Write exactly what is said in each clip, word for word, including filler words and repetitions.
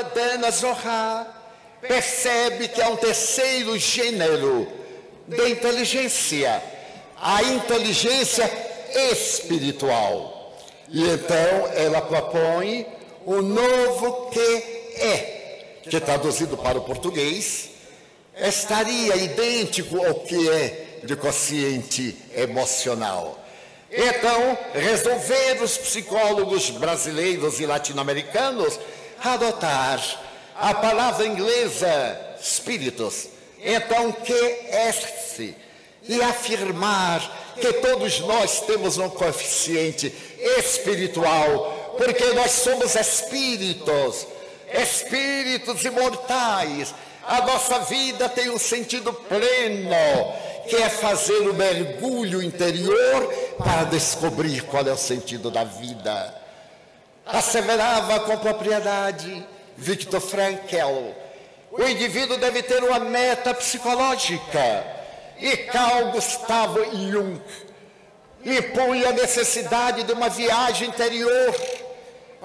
autora Dana Zohar percebe que há um terceiro gênero da inteligência, a inteligência espiritual. E então ela propõe o novo que é, que traduzido para o português, estaria idêntico ao que é de quociente emocional. Então, resolveram os psicólogos brasileiros e latino-americanos adotar a palavra inglesa espíritos, então Q S, e afirmar que todos nós temos um coeficiente espiritual, porque nós somos espíritos, espíritos imortais. A nossa vida tem um sentido pleno, que é fazer o mergulho interior para descobrir qual é o sentido da vida. Asseverava com propriedade Victor Frankel, o indivíduo deve ter uma meta psicológica, e Carl Gustavo Jung impunha a necessidade de uma viagem interior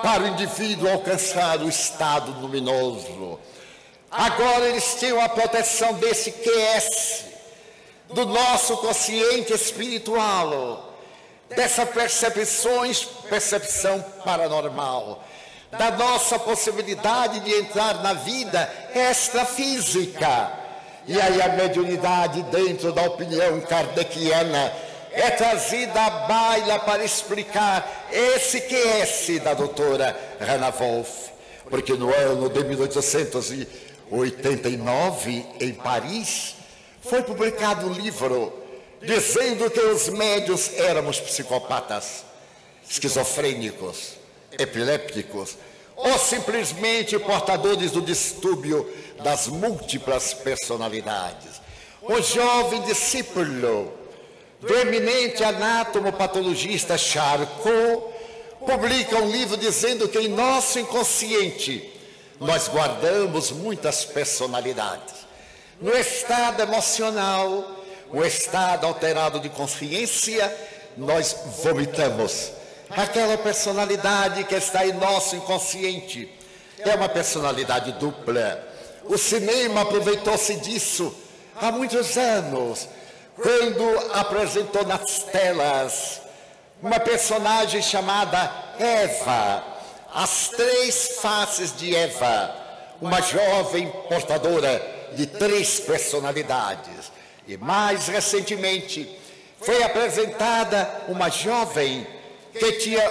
para o indivíduo alcançar o estado luminoso. Agora eles tinham a proteção desse Q S, do nosso consciente espiritual, dessa percepções, percepção paranormal, da nossa possibilidade de entrar na vida extrafísica. E aí a mediunidade, dentro da opinião kardeciana, é trazida à baila para explicar esse Q S da doutora Renata Wolff, porque no ano de mil oitocentos e oitenta e nove, em Paris, foi publicado um livro dizendo que os médiuns éramos psicopatas, esquizofrênicos, epilépticos ou simplesmente portadores do distúrbio das múltiplas personalidades. O jovem discípulo do eminente anatomopatologista Charcot publica um livro dizendo que em nosso inconsciente nós guardamos muitas personalidades. No estado emocional, o estado alterado de consciência, nós vomitamos aquela personalidade que está em nosso inconsciente. É uma personalidade dupla. O cinema aproveitou-se disso há muitos anos, quando apresentou nas telas uma personagem chamada Eva, as três faces de Eva, uma jovem portadora de três personalidades. E mais recentemente foi apresentada uma jovem que tinha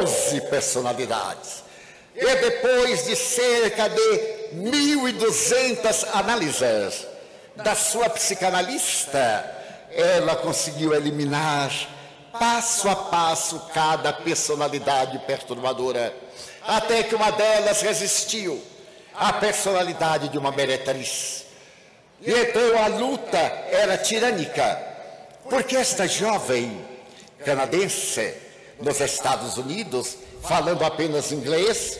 onze personalidades. E depois de cerca de mil e duzentas análises da sua psicanalista, ela conseguiu eliminar passo a passo cada personalidade perturbadora, até que uma delas resistiu a personalidade de uma meretriz. E então a luta era tirânica, porque esta jovem canadense, nos Estados Unidos, falando apenas inglês,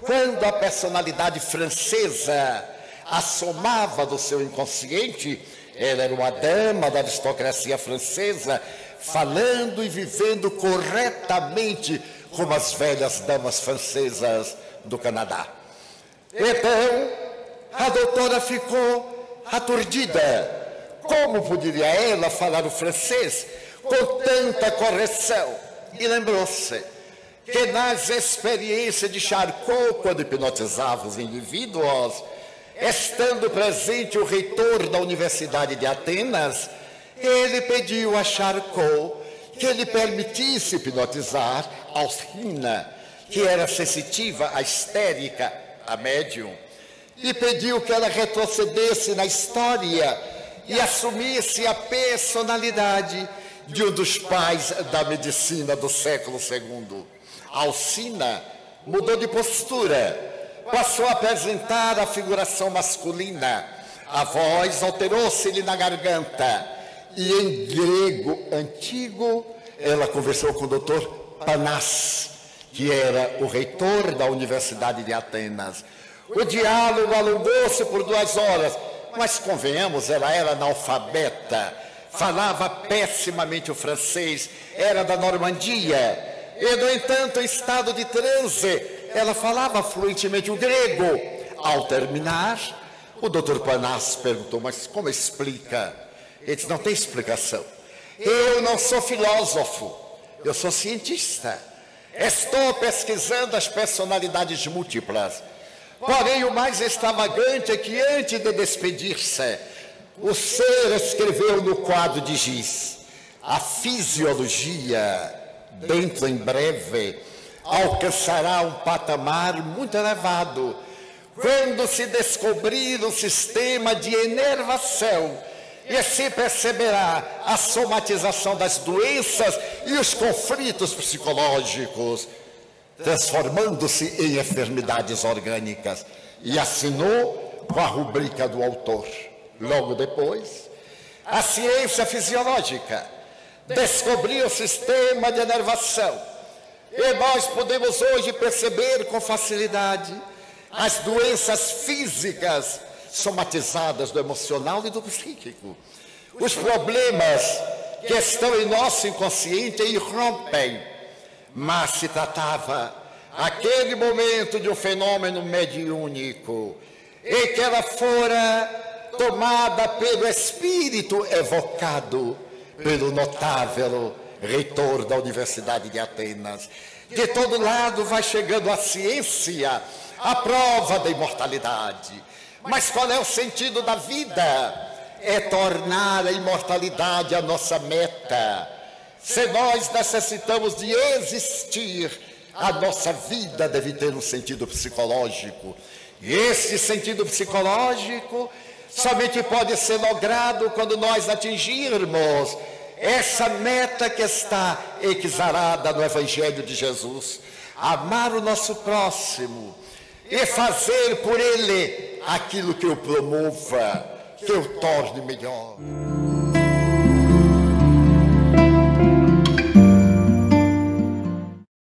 quando a personalidade francesa assomava do seu inconsciente, ela era uma dama da aristocracia francesa, falando e vivendo corretamente como as velhas damas francesas do Canadá. Então, a doutora ficou aturdida. Como poderia ela falar o francês com tanta correção? E lembrou-se que nas experiências de Charcot, quando hipnotizava os indivíduos, estando presente o reitor da Universidade de Atenas, ele pediu a Charcot que lhe permitisse hipnotizar Alcina, que era sensitiva à histérica, a médium, e pediu que ela retrocedesse na história e assumisse a personalidade de um dos pais da medicina do século segundo. Alcina mudou de postura, passou a apresentar a figuração masculina, a voz alterou-se-lhe na garganta, e em grego antigo ela conversou com o doutor Panás, que era o reitor da Universidade de Atenas. O diálogo alongou-se por duas horas, mas convenhamos, ela era analfabeta, falava pessimamente o francês, era da Normandia, e, no entanto, em estado de transe, ela falava fluentemente o grego. Ao terminar, o doutor Panás perguntou, mas como explica? Ele disse, não tem explicação. Eu não sou filósofo, eu sou cientista. Estou pesquisando as personalidades múltiplas. Porém, o mais extravagante é que antes de despedir-se, o ser escreveu no quadro de giz, a fisiologia, dentro em breve, alcançará um patamar muito elevado, quando se descobrir o sistema de inervação e se perceberá a somatização das doenças e os conflitos psicológicos, transformando-se em enfermidades orgânicas. E assinou com a rubrica do autor. Logo depois, a ciência fisiológica descobriu o sistema de inervação e nós podemos hoje perceber com facilidade as doenças físicas somatizadas do emocional e do psíquico. Os problemas que estão em nosso inconsciente irrompem, mas se tratava aquele momento de um fenômeno mediúnico em que ela fora tomada pelo espírito evocado pelo notável reitor da Universidade de Atenas. De todo lado vai chegando a ciência, a prova da imortalidade. Mas qual é o sentido da vida? É tornar a imortalidade a nossa meta. Se nós necessitamos de existir, a nossa vida deve ter um sentido psicológico. E esse sentido psicológico somente pode ser logrado quando nós atingirmos essa meta que está exarada no Evangelho de Jesus. Amar o nosso próximo e fazer por ele aquilo que eu promova, que eu torne melhor.